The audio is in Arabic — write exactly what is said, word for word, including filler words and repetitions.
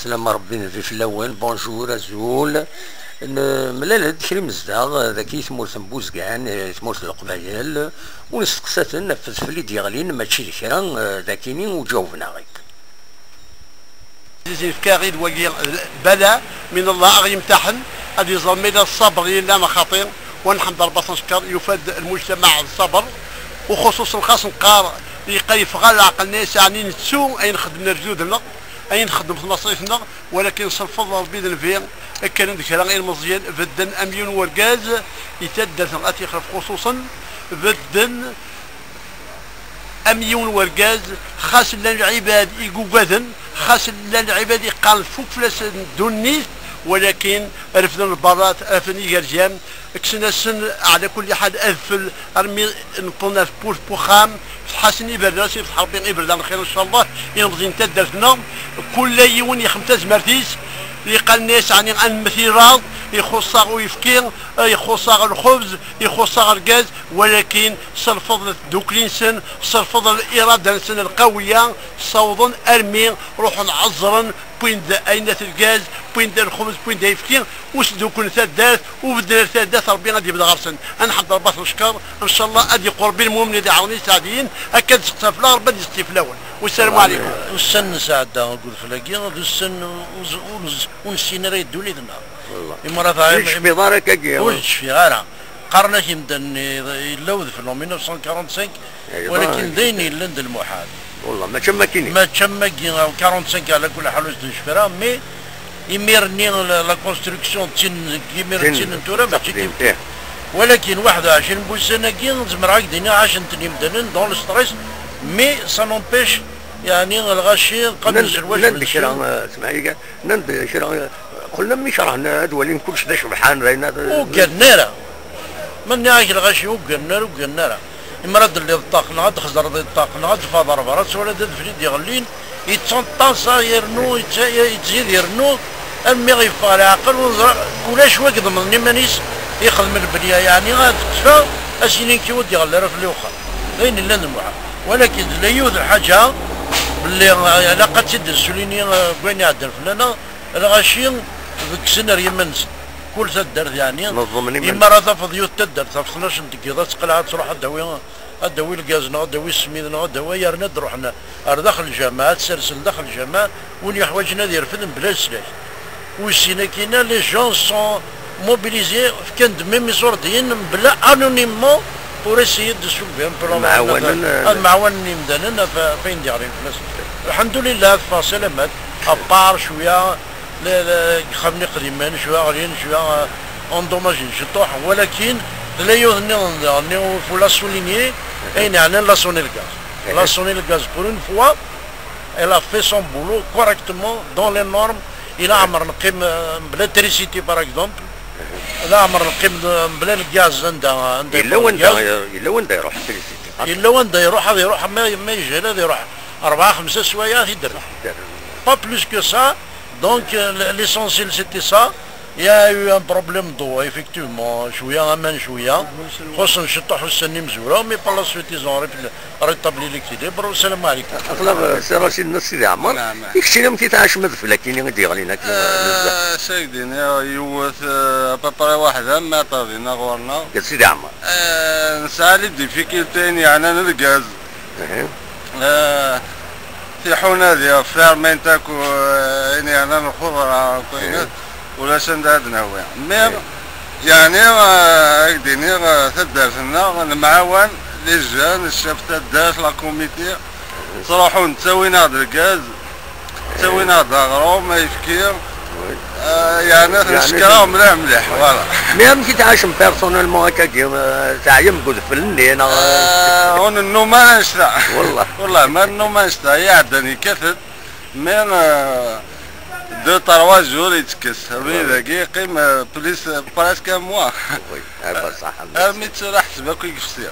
السلام ربي في الاول بونجور ازول ملال هاد الشري مزداغ ذاكي ثمورت بوزكان ثمورت القبايل ونستقسات نفذ في اللي ديغلين ماشي لكرا ذاكيني وجاوبنا غيك. زيد كاغيد وقيل بلا من الله يمتحن هذه زميله الصبر لنا خطير ونحمد ربي نشكر يفاد المجتمع الصبر وخصوصا خاص نقار يقيف غير عقل الناس يعني نتسو اين خدمنا رجودنا اين نخدم في مصاريفنا ولكن نصرفوا ربي دنفير كان ذكرى غير مزيان بدن اميون وركاز يتدث غاتي خلف خصوصا بدن اميون وركاز خاص للعباد يقوبادن خاص للعباد يقال فوق فلاس دونيت ولكن رفضنا البارات افني يرجام كسنا سن على كل حال اذفل ارمي نطلنا في بوش بوخام حسني براسي في حربين ابردان خير ان شاء الله ينبغي نتدرسنا كل يوم خمسة زمرتيس اللي قال الناس يعني عن مثيرات يخصها ويفكير يخصها الخبز يخصها الغاز ولكن صرفض دوك الانسان صرفض الاراده الانسان القويه صوضا ارمي روحوا نعزرا بين اين الغاز بين الخبز بين يفكير واش دوك الثدات وبدل الثدات ربي غادي يبدا غرسن نحضر باش نشكر ان شاء الله غادي قربين المهم اللي عاوني سعدين هكا تستفلا ربي يستف الاول والسلام عليكم. السن سعده نقول فلاكي السن ونسينا راه يدو ليدنا والله واش في بركه كيا واش في غاره قرنا شي مدن يلوذ في ألف وتسعمائة وخمسة وأربعين ولكن ديني لند المحال والله ما تما كاينين ما تما كاين خمسة وأربعين على كل حال واش نشفرها مي يميرني لا كونستركسيون تين كيميرتي نتورا ماشي ولكن واحد وعشرين بوسنه كي نزمر هكا دينا عشان تني مدن دون ستريس مي سا نونبيش يعني الغشير قبل الزواج نند شرا اسمعي كاع نند شرا قلنا مي شرحنا هاد ولين كلش دا شبحان راينا وقالنا راه من ناحيه الغشي وقالنا راه وقالنا راه المرض اللي طاقنا غاد خزر ضد طاقنا غاد فضر برات ولا داد فريد يغلين يتسنطاس يرنو يتزيد يرنو امي غيفا العقل ونزرع كلاش واقد مني مانيش يخدم البنيه يعني غاد تكفى اسيني كي ودي غلى راه في الاخر غير لا نموحى ولكن لا يوذ حاجه باللي على قد سد السوليني بغينا عندنا فلانا الغاشي ذاك السنه يمنس كل تدرت يعني اما راه تفض يوت تدرت في اثنا عشر دقيقه تقلع تروح الدوي الدوي الكازنا الدوي السميدنا الدوي يرند روحنا داخل الجامعه تسلسل داخل الجامعه واللي حوايجنا يرفد بلا سلاح وسينا كاينه لي جون سون موبيليزي كند ميم يسوردين بلا انونيمون بور اسيي دو سوفي ان بلون المعاون مدننا فين دايرين في الحمد لله فسلامات ابار شويه خمني قديمان شويه غاليين شويه اندوماجين شطوح ولكن لا يهني فو لا سوليني اين يعني لا سوني الغاز لا سوني الغاز بور اون فوا elle a fait son boulot correctement dans les normes الى عمر نقيم بلا تريسيتي باغ اكزومبل لا عمر نقيم بلا الغاز عندها عندها الا وين الا وين يروح تريسيتي الا وين يروح هذا يروح ما يجهل هذا يروح أربعة خمسة سوايع يدير با بلوس كو سا دونك ليسونسيل سيتي سا يا يو ان بروبليم دو ايفيكتيفمون شويه امان شويه خصنا نشطحوا السني مزوره مي با لا سويتي زون ريتابلي ليكيديبر والسلام عليكم. اغلب سي رشيد الناس سيدي عمر يكشينا متي تاعش مذفله كاين غادي يغلينا بزاف. سيدي يوث بابري واحده ما طابينا غورنا. سيدي عمر. نسعى لي ديفيكولتين يعني انا الغاز. في حنادي فيرمين تاكو يعني انا الخضره كاينات. ولا سندادنا هو ميم يعني هكذا تدارسنا المعاون للجان الشاف تدارس لا كوميتي صراحة تساوينا هذا الكاز تساوينا هذا غروم ما يفكر يعني نشكرهم مليح مليح فوالا ميم كي تعاشم بيرسونيلمون هكا تعيم قد في الليل هون النوم ما نشتا والله والله ما النوم ما نشتا يعدني كثر ميم دو تروا جور يتكس ربي ذاكي قيم بليس براسك موا وي هذا صح الميت راح تباكو يكفسير.